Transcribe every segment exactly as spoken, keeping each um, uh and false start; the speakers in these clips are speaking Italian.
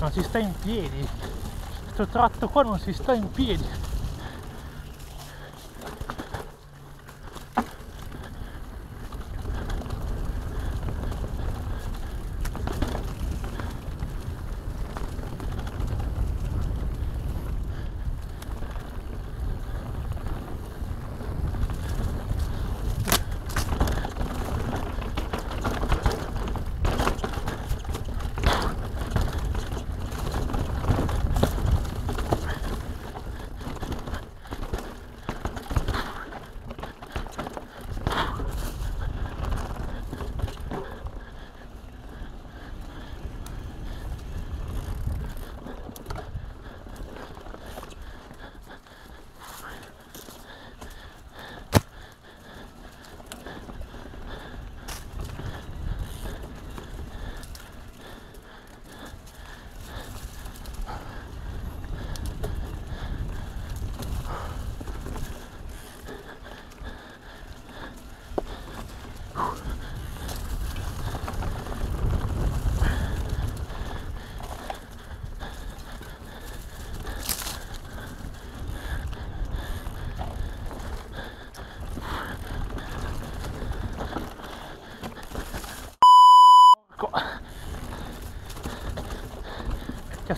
non si sta in piedi, questo tratto qua non si sta in piedi.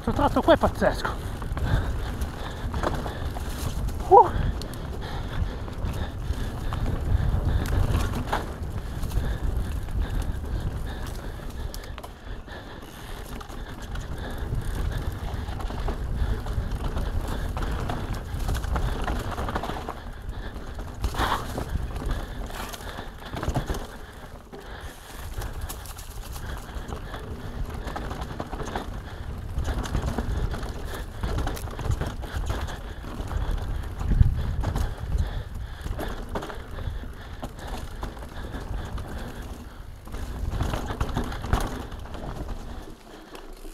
Questo tratto qua è pazzesco.